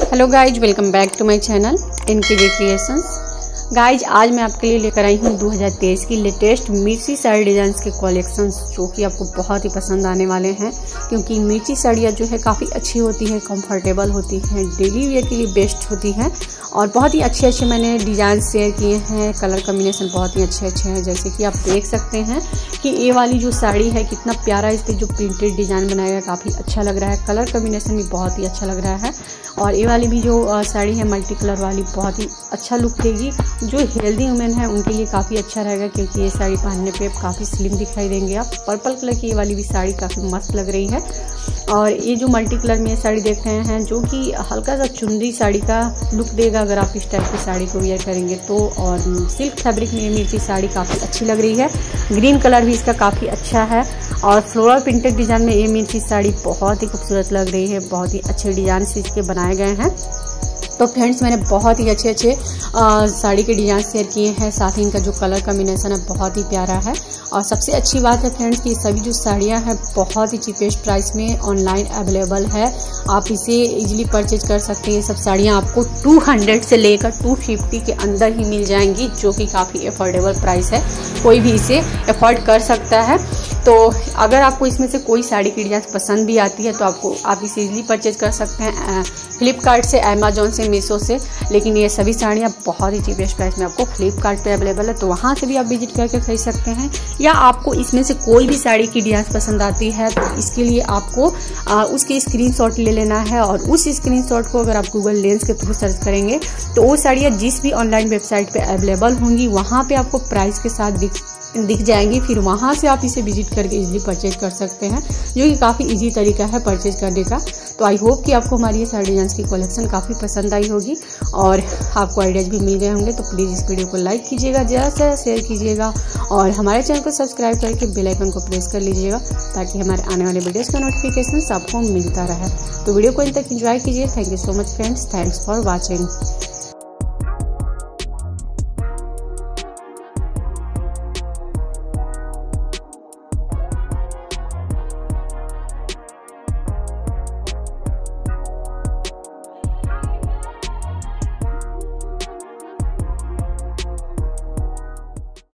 Hello guys, welcome back to my channel NKJ creations. Guys आज मैं आपके लिए लेकर आई हूँ 2023 की लेटेस्ट मिर्ची साड़ी डिज़ाइंस के कलेक्शंस, जो कि आपको बहुत ही पसंद आने वाले हैं, क्योंकि मिर्ची साड़ियाँ जो है काफ़ी अच्छी होती हैं, कंफर्टेबल होती हैं, डेली वेयर के लिए बेस्ट होती हैं। और बहुत ही अच्छे मैंने डिज़ाइन शेयर किए हैं, कलर कम्बिनेशन बहुत ही अच्छे हैं। जैसे कि आप देख सकते हैं कि ये वाली जो साड़ी है कितना प्यारा इस पर जो प्रिंटेड डिज़ाइन बनाया है, काफ़ी अच्छा लग रहा है, कलर कम्बिनेशन भी बहुत ही अच्छा लग रहा है। और ये वाली भी जो साड़ी है मल्टी कलर वाली बहुत ही अच्छा लुक देगी, जो हेल्दी वुमेन है उनके लिए काफ़ी अच्छा रहेगा, क्योंकि ये साड़ी पहनने पे काफ़ी स्लिम दिखाई देंगे आप। पर्पल कलर की ये वाली भी साड़ी काफ़ी मस्त लग रही है। और ये जो मल्टी कलर में साड़ी देख रहे हैं जो कि हल्का सा चुनरी साड़ी का लुक देगा अगर आप इस टाइप की साड़ी को वेयर करेंगे तो। और सिल्क फैब्रिक में मिर्ची साड़ी काफ़ी अच्छी लग रही है, ग्रीन कलर भी इसका काफ़ी अच्छा है। और फ्लोरल प्रिंटेड डिज़ाइन में ये मिर्ची साड़ी बहुत ही खूबसूरत लग रही है, बहुत ही अच्छे डिज़ाइन से इसके बनाए गए हैं। तो फ्रेंड्स मैंने बहुत ही अच्छे साड़ी के डिज़ाइन शेयर किए हैं, साथ ही इनका जो कलर कम्बिनेशन है बहुत ही प्यारा है। और सबसे अच्छी बात है फ्रेंड्स कि सभी जो साड़ियां हैं बहुत ही चीपेस्ट प्राइस में ऑनलाइन अवेलेबल है, आप इसे इजीली परचेज कर सकते हैं। ये सब साड़ियां आपको 200 से लेकर 250 के अंदर ही मिल जाएंगी, जो कि काफ़ी अफोर्डेबल प्राइस है, कोई भी इसे अफोर्ड कर सकता है। तो अगर आपको इसमें से कोई साड़ी की डिज़ाइन पसंद भी आती है तो आप इसे इजीली परचेज कर सकते हैं फ्लिपकार्ट से, अमेजोन से, मीशो से। लेकिन ये सभी साड़ियाँ बहुत ही चीपेस्ट प्राइस में आपको फ्लिपकार्ट पे अवेलेबल है, तो वहाँ से भी आप विजिट करके खरीद सकते हैं। या आपको इसमें से कोई भी साड़ी की डिज़ाइन पसंद आती है तो इसके लिए आपको उसके स्क्रीनशॉट ले लेना है, और उस स्क्रीनशॉट को अगर आप गूगल लेंस के थ्रू सर्च करेंगे तो वो साड़ियाँ जिस भी ऑनलाइन वेबसाइट पे अवेलेबल होंगी वहाँ पे आपको प्राइस के साथ दिख जाएंगी। फिर वहाँ से आप इसे विजिट करके इजीली परचेज कर सकते हैं, जो कि काफ़ी इजी तरीका है परचेज करने का। तो आई होप कि आपको हमारी ये साड़ी डिज़ाइंस की कलेक्शन काफ़ी पसंद आई होगी और आपको आइडियाज़ भी मिल गए होंगे। तो प्लीज़ इस वीडियो को लाइक कीजिएगा, ज़्यादा से ज़्यादा शेयर कीजिएगा और हमारे चैनल को सब्सक्राइब करके बेल आइकन को प्रेस कर लीजिएगा, ताकि हमारे आने वाले वीडियोज़ का नोटिफिकेशन आपको मिलता रहे। तो वीडियो को अंत तक एंजॉय कीजिए। Thank you so much friends, thanks for watching.